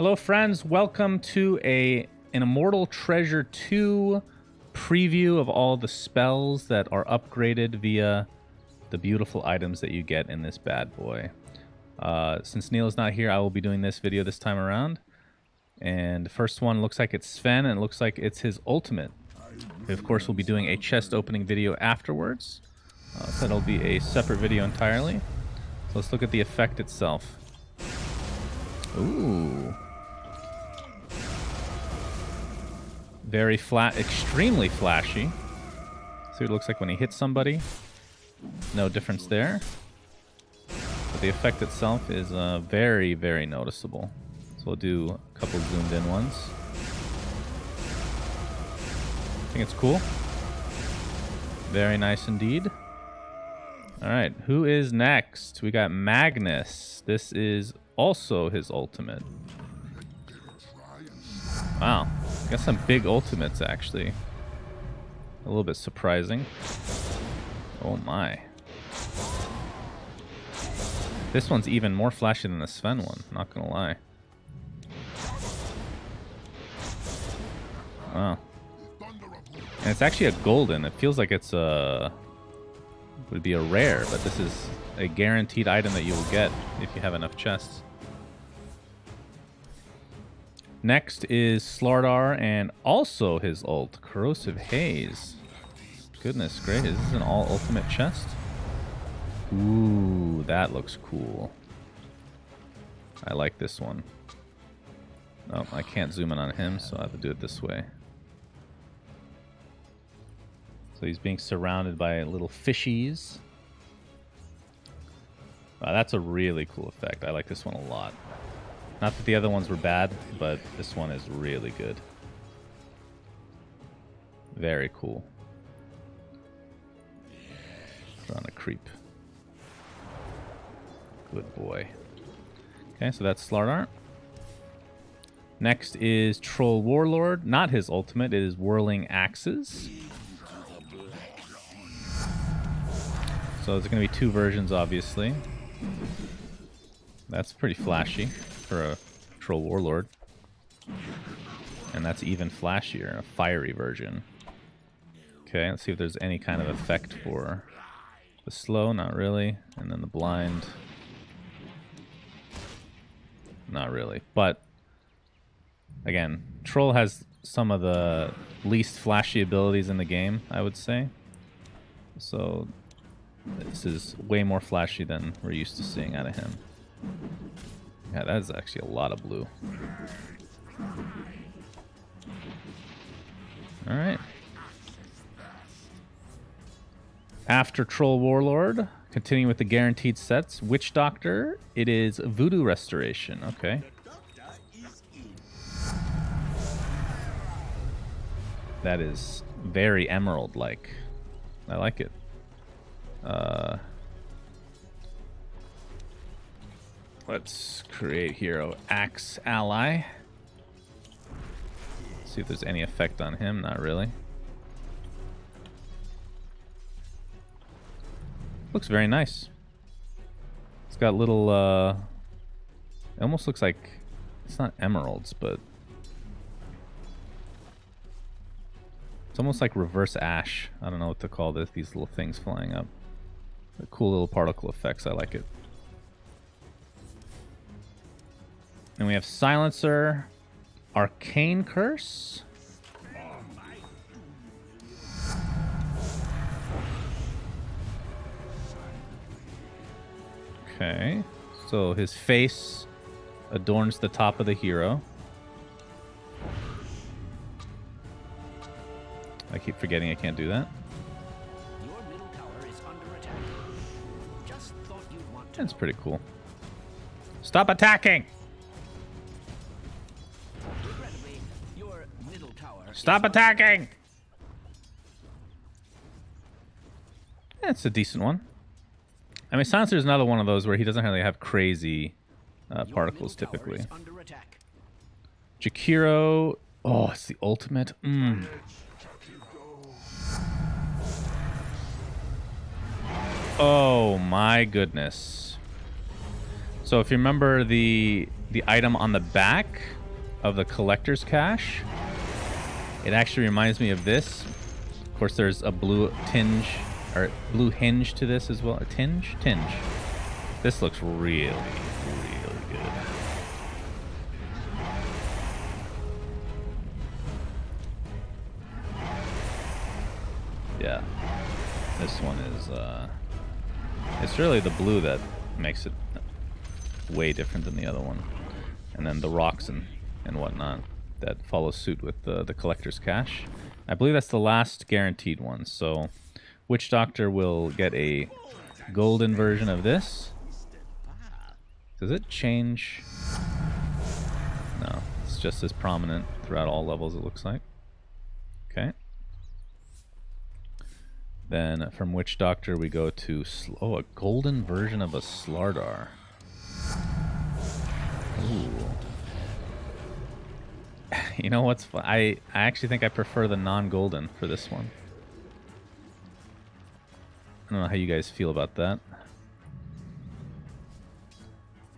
Hello, friends. Welcome to an Immortal Treasure 2 preview of all the spells that are upgraded via the beautiful items that you get in this bad boy. Since Neil is not here, I will be doing this video this time around. And the first one looks like it's Sven, and it looks like it's his ultimate. We, of course, will be doing a chest opening video afterwards. So that'll be a separate video entirely. So let's look at the effect itself. Ooh. Very flat, extremely flashy. See what it looks like when he hits somebody. No difference there. But the effect itself is very, very noticeable. So we'll do a couple zoomed in ones. I think it's cool. Very nice indeed. All right, who is next? We got Magnus. This is also his ultimate. Wow. Got some big ultimates, actually. A little bit surprising. Oh, my. This one's even more flashy than the Sven one, not gonna lie. Wow. And it's actually a golden. It feels like it's a... would be a rare, but this is a guaranteed item that you will get if you have enough chests. Next is Slardar and also his ult, Corrosive Haze. Goodness gracious, is this an all-ultimate chest? Ooh, that looks cool. I like this one. Oh, I can't zoom in on him, so I have to do it this way. So he's being surrounded by little fishies. Wow, that's a really cool effect. I like this one a lot. Not that the other ones were bad, but this one is really good. Very cool. We're on a creep. Good boy. Okay, so that's Slardar. Next is Troll Warlord. Not his ultimate. It is Whirling Axes. So there's going to be two versions, obviously. That's pretty flashy for a Troll Warlord. And that's even flashier, a fiery version. Okay, let's see if there's any kind of effect for the slow, not really. And then the blind, not really. But, again, Troll has some of the least flashy abilities in the game, I would say. So... this is way more flashy than we're used to seeing out of him. Yeah, that is actually a lot of blue. Alright. After Troll Warlord, continuing with the guaranteed sets, Witch Doctor, it is Voodoo Restoration. Okay. That is very emerald-like. I like it. Let's create hero Axe ally. See if there's any effect on him. Not really. Looks very nice. It's got little, it almost looks like it's not emeralds, but it's almost like reverse ash. I don't know what to call this. These little things flying up. Cool little particle effects. I like it. And we have Silencer, Arcane Curse. Okay. So his face adorns the top of the hero. I keep forgetting I can't do that. That's pretty cool. Stop attacking! Stop attacking! That's a decent one. I mean, Silencer is another one of those where he doesn't really have crazy particles typically. Jakiro. Oh, it's the ultimate. Mm. Oh my goodness. So if you remember the the item on the back of the collector's cache. It actually reminds me of this. Of course, there's a blue tinge or blue hinge to this as well. A tinge? Tinge. This looks really, really good. Yeah, this one is, it's really the blue that makes it way different than the other one. And then the rocks and whatnot that follow suit with the collector's cache. I believe that's the last guaranteed one, so Witch Doctor will get a golden version of this. Does it change? No, it's just as prominent throughout all levels, it looks like. Okay. Then from Witch Doctor we go to a golden version of a Slardar. Ooh. You know what's fun? I actually think I prefer the non-golden for this one. I don't know how you guys feel about that.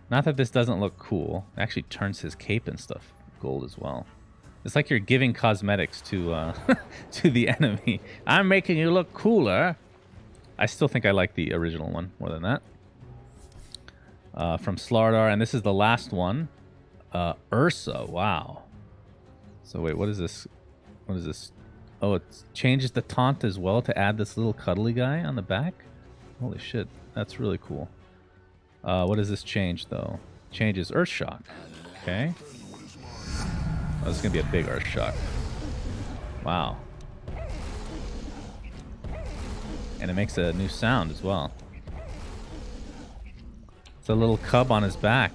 Not that this doesn't look cool. It actually turns his cape and stuff gold as well. It's like you're giving cosmetics to to the enemy. I'm making you look cooler. I still think I like the original one more than that. From Slardar, and this is the last one. Ursa, wow. So wait, what is this? What is this? Oh, it changes the taunt as well to add this little cuddly guy on the back. Holy shit, that's really cool. What does this change though? Changes Earthshock. Okay. Oh, this is going to be a big Earthshock. Wow. And it makes a new sound as well. It's a little cub on his back.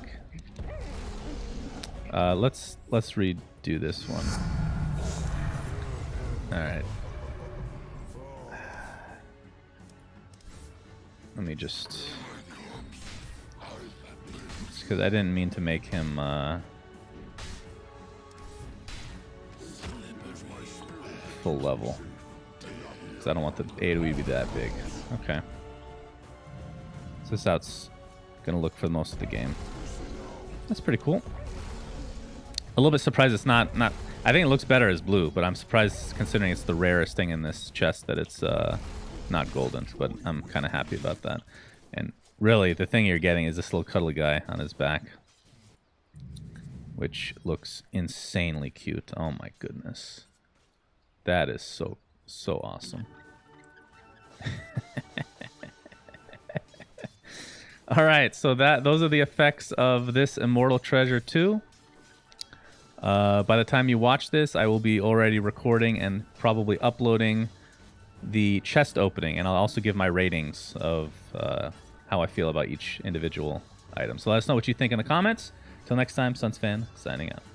Let's redo this one. Alright. Let me just... It's because I didn't mean to make him... full level, because I don't want the AoE to be that big. Okay, so this out's gonna look for most of the game. That's pretty cool. A little bit surprised it's not. I think it looks better as blue, but I'm surprised considering it's the rarest thing in this chest that it's not golden. But I'm kind of happy about that. And really, the thing you're getting is this little cuddly guy on his back, which looks insanely cute. Oh my goodness. That is so awesome. All right, so those are the effects of this Immortal Treasure 2. By the time you watch this, I will be already recording and probably uploading the chest opening, and I'll also give my ratings of how I feel about each individual item. So let us know what you think in the comments. Till next time, SunsFan signing out.